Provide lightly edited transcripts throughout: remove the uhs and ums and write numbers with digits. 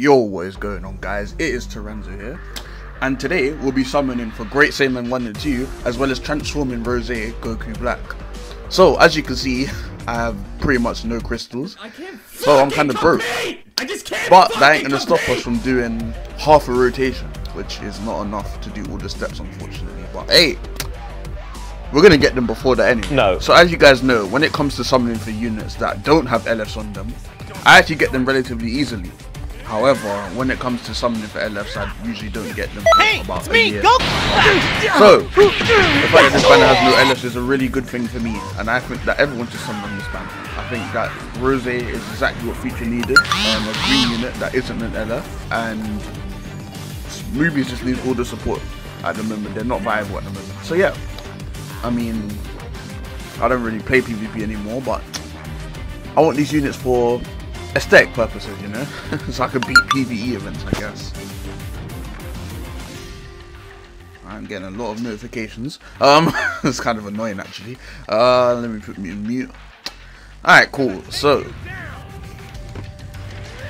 Yo, what is going on, guys? It is Teranzo here, and today we'll be summoning for Great Saiyaman 1 and 2, as well as transforming Rosé Goku Black. So, as you can see, I have pretty much no crystals, so I'm kind of broke. But that ain't gonna stop us from doing half a rotation, which is not enough to do all the steps, unfortunately. But hey, we're gonna get them before that anyway. No. So as you guys know, when it comes to summoning for units that don't have LFs on them, I actually get them relatively easily. However, when it comes to summoning for LFs, I usually don't get them for about a year. So, the fact that this banner has no LFs is a really good thing for me, and I think that everyone should summon this banner. I think that Rosé is exactly what Future needed, a green unit that isn't an LF, and Smoothies just need all the support at the moment. They're not viable at the moment. So yeah, I mean, I don't really play PvP anymore, but I want these units for aesthetic purposes, you know? So I could beat PvE events, I guess. I'm getting a lot of notifications. It's kind of annoying, actually. Let me put me in mute. Alright, cool. So,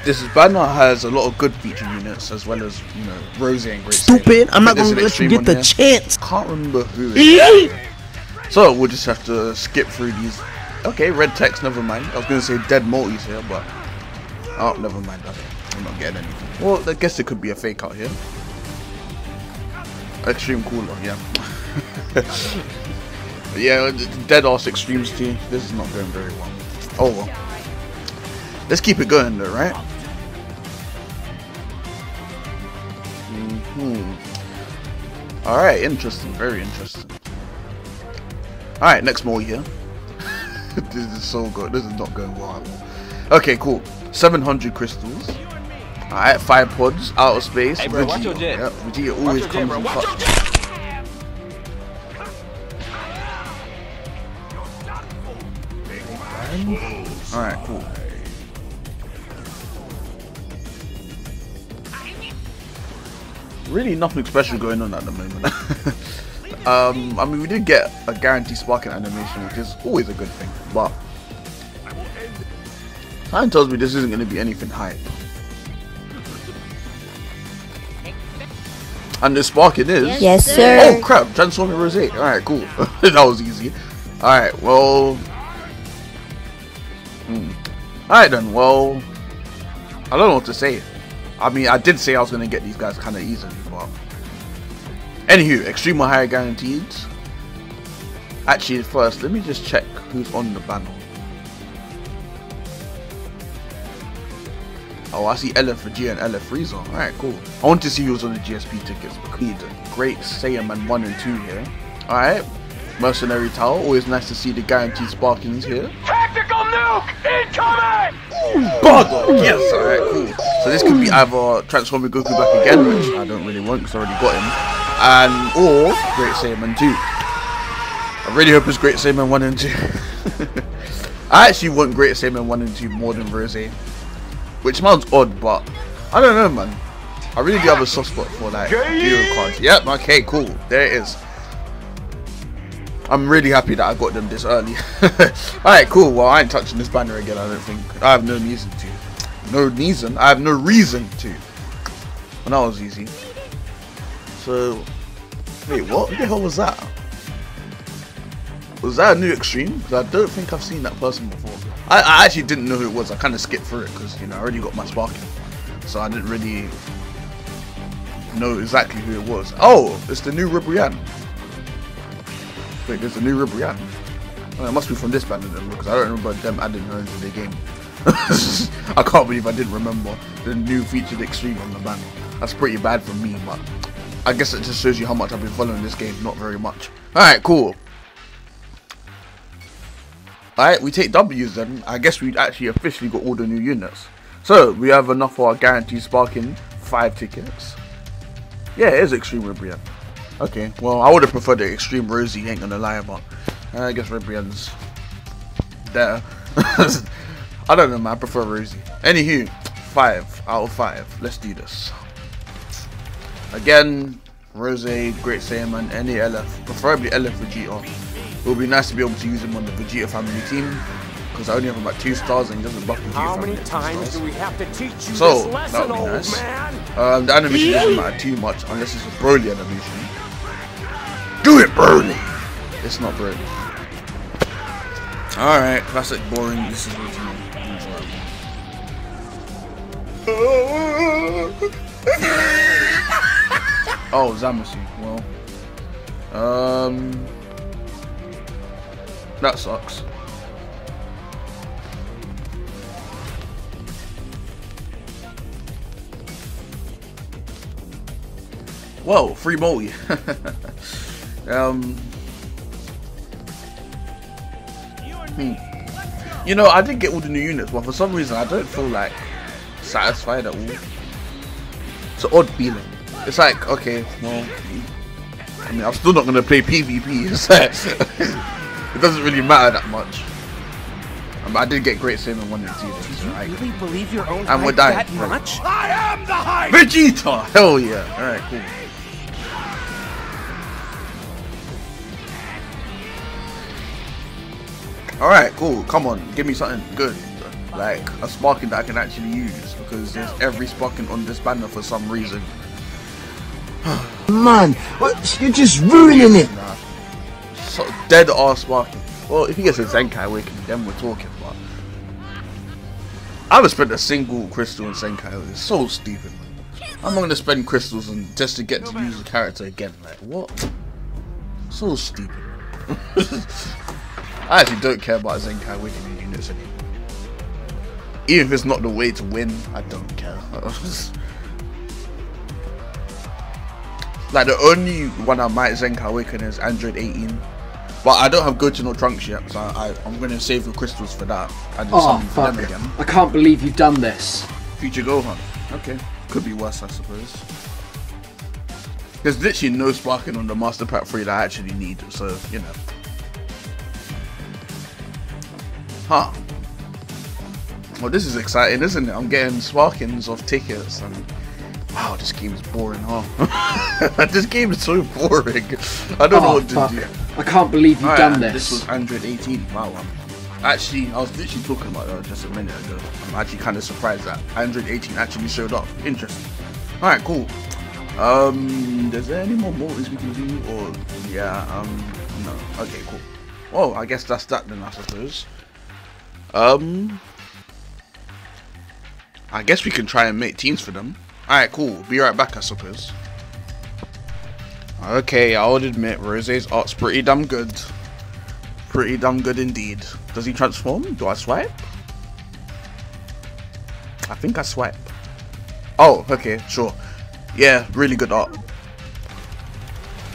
this banner has a lot of good feature units, as well as, you know, Rosé and Great Saiyaman. Stupid! I'm not gonna let you get the chance! Can't remember who it is. So, we'll just have to skip through these. Okay, red text, never mind. I was gonna say dead multis here, but oh, never mind. I'm not getting anything. Well, I guess it could be a fake out here. Extreme cooler, yeah. Yeah, dead ass extremes too. This is not going very well. Oh well. Let's keep it going though, right? All right, interesting. Very interesting. All right, next multi here. This is so good. This is not going well at all. Okay, cool. 700 crystals. Alright, 5 pods. Outer space. Hey, bro, Vegeta. Watch your jet. Yep, Vegeta always comes in clutch. Alright, cool. Really nothing special going on at the moment. I mean, we did get a guaranteed sparking animation, which is always a good thing, but time tells me this isn't going to be anything hype. And the sparking is... Yes, sir. Oh, crap. Transforming Rosé. Alright, cool. That was easy. Alright, well... Alright then, well... I don't know what to say. I mean, I did say I was going to get these guys kind of easily, but... Anywho, extreme or higher guaranteed. Actually, first, let me just check who's on the banner. Oh, I see LF Vegeta and LF Frieza. Alright, cool. I want to see who's on the GSP tickets. Need Great Saiyaman 1 and 2 here. Alright. Mercenary Tower. Always nice to see the guaranteed Sparkings here. Tactical nuke incoming! Ooh, bugger! Yes, alright, cool. So this could be either transforming Goku Black again, which I don't really want because I already got him. And or Great Saiyaman 2. I really hope it's Great Saiyaman 1 and 2. I actually want Great Saiyaman 1 and 2 more than Rosé, which sounds odd, but I don't know, man. I really do have a soft spot for like duo cards. Yep, okay, cool. There it is. I'm really happy that I got them this early. Alright, cool. Well, I ain't touching this banner again, I don't think. I have no reason to. No reason? I have no reason to. And that was easy. So, wait, what the hell was that? Was that a new extreme? Because I don't think I've seen that person before. I actually didn't know who it was. I kind of skipped through it because, you know, I already got my sparking. So I didn't really know exactly who it was. Oh, it's the new Ribrianne. Wait, there's a new Ribrianne. Well, it must be from this band of them because I don't remember them adding her into the game. I can't believe I didn't remember the new featured extreme on the banner. That's pretty bad for me, but... I guess it just shows you how much I've been following this game, not very much. Alright, cool. Alright, we take W's then. I guess we actually officially got all the new units. So, we have enough for our guaranteed sparking 5 tickets. Yeah, it is Extreme Ribrianne. Okay, well, I would have preferred the Extreme Rosé, ain't gonna lie, but I guess Ribrianne's there. I don't know, man, I prefer Rosé. Anywho, 5 out of 5. Let's do this. Again, Rosé, Great Saiyaman, any LF, preferably LF Vegeta. It would be nice to be able to use him on the Vegeta family team, because I only have about 2 stars and he doesn't buff me. How many times do we have to teach you this lesson, that would be nice. The animation doesn't matter too much unless it's a Broly animation. Do it, Broly! It's not Broly. Alright, classic boring. This is what oh, Zamasu. Well, that sucks. Whoa, free molly. You know, I did get all the new units, but for some reason I don't feel like satisfied at all. It's an odd feeling. It's like, okay, well, I mean, I'm still not gonna play PvP, so it doesn't really matter that much. I did get Great Saiyaman 1 and 2. Do you really believe your own hype that much? I am the hype! Vegeta! Hell yeah! Alright, cool. Alright, cool. Come on, give me something good. Like a Sparking that I can actually use, because there's every Sparking on this banner for some reason. Man, what? You're just ruining it! Nah. So dead ass Sparking. Well, if he gets a Zenkai Awakening, then we're talking, but I haven't spent a single crystal on Zenkai. It's so stupid, man. I'm not gonna spend crystals on just to get to use the character again. Like, what? So stupid. I actually don't care about Zenkai Awakening units anymore. Even if it's not the way to win, I don't care. Like, the only one I might Zenkai Awaken is Android 18. But I don't have Goten or Trunks yet, so I'm going to save the crystals for that. Oh, fuck. I can't believe you've done this. Future Gohan. Okay. Could be worse, I suppose. There's literally no Sparking on the Master Pack 3 that I actually need, so, you know. Huh. Well, this is exciting, isn't it? I'm getting Sparkings of tickets and... wow, this game is boring, huh? This game is so boring. I don't know what to do. I can't believe you've done this. This was Android 18. Wow. Actually, I was literally talking about that just a minute ago. I'm actually kind of surprised that Android 18 actually showed up. Interesting. Alright, cool. Is there any more mortals we can do? Or, yeah, no. Okay, cool. Well, I guess that's that then, I suppose. I guess we can try and make teams for them. Alright, cool. Be right back, I suppose. Okay, I'll admit, Rosé's art's pretty damn good. Pretty damn good indeed. Does he transform? Do I swipe? I think I swipe. Oh, okay, sure. Yeah, really good art.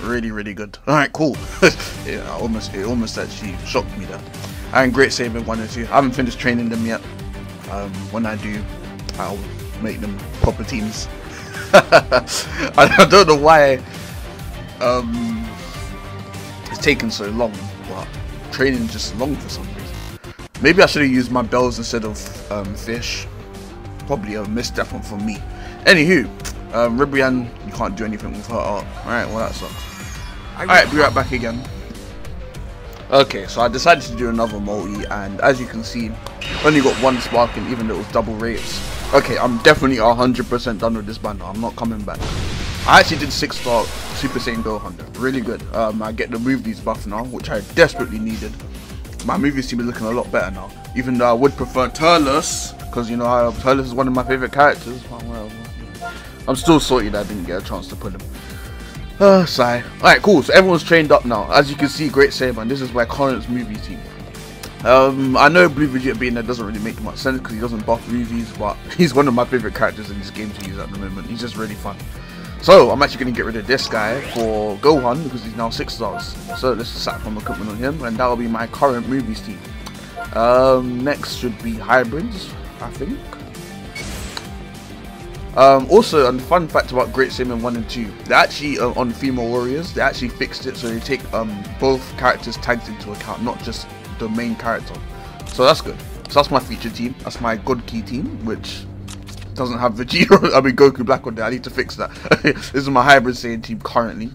Really, really good. Alright, cool. Yeah, it almost actually shocked me there. And Great Saiyaman 1 and 2. I haven't finished training them yet. When I do, I'll make them proper teams. I don't know why it's taken so long, but training's just long for some reason. Maybe I should have used my bells instead of fish. Probably a misstep one for me. Anywho, Ribrianne, you can't do anything with her art. Alright, well that sucks. Alright, be right back again. Okay, so I decided to do another multi, and as you can see, only got 1 sparking, even though it was double rates. Okay, I'm definitely 100% done with this banner. I'm not coming back. I actually did 6-star Super Saiyan Gohan though. Really good. I get the movies buff now, which I desperately needed. My movies team is looking a lot better now, even though I would prefer Turlus, because you know Turlus is one of my favorite characters. Well, I'm still sorted I didn't get a chance to put him. Sigh. Alright, cool. So everyone's trained up now. As you can see, Great Saiyaman. This is my current movie team. I know Blue Vegeta being there doesn't really make much sense because he doesn't buff movies, but he's one of my favorite characters in this game to use at the moment. He's just really fun. So I'm actually going to get rid of this guy for Gohan because he's now 6 stars. So let's just sack from equipment on him, and that will be my current movies team. Next should be Hybrids, I think. Also, and fun fact about Great Saiyaman 1 and 2, they actually on female warriors, they actually fixed it so they take both characters tags into account, not just the main character. So that's good. So that's my feature team. That's my God key team, which doesn't have Vegeta, I mean Goku Black on there. I need to fix that. This is my hybrid Saiyan team currently.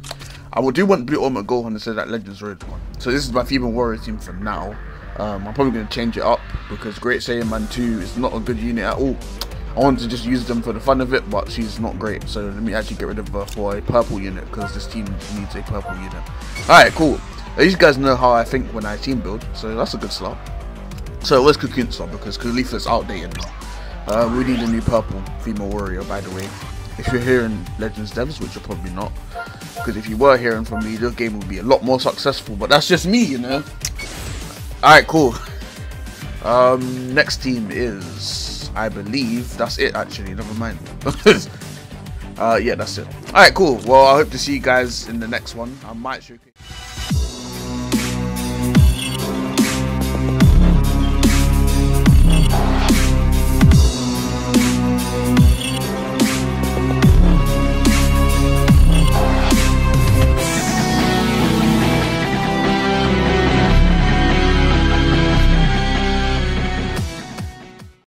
I do want Blue Omega Gohan instead of that Legends Road one. So this is my female warrior team for now. I'm probably going to change it up because Great Saiyaman 2 is not a good unit at all. I wanted to just use them for the fun of it, but she's not great, so let me actually get rid of her for a purple unit because this team needs a purple unit. Alright, cool. These guys know how I think when I team build, so that's a good slot. So where's Kukinsa, because Caulifla's outdated now. We need a new purple female warrior, by the way. If you're hearing Legends Devs, which you're probably not, because if you were hearing from me, this game would be a lot more successful, but that's just me, you know. Alright, cool. Next team is, I believe, that's it actually, never mind. Yeah, that's it. Alright, cool. Well, I hope to see you guys in the next one. I might showcase.